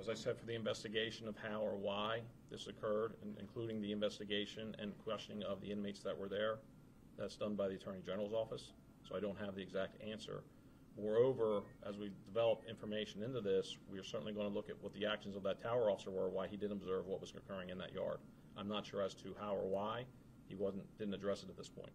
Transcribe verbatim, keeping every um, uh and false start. as I said, for the investigation of how or why this occurred, and including the investigation and questioning of the inmates that were there. That's done by the Attorney General's office, so I don't have the exact answer. Moreover, as we develop information into this, we are certainly going to look at what the actions of that tower officer were, why he did observe what was occurring in that yard. I'm not sure as to how or why. He wasn't, didn't address it at this point.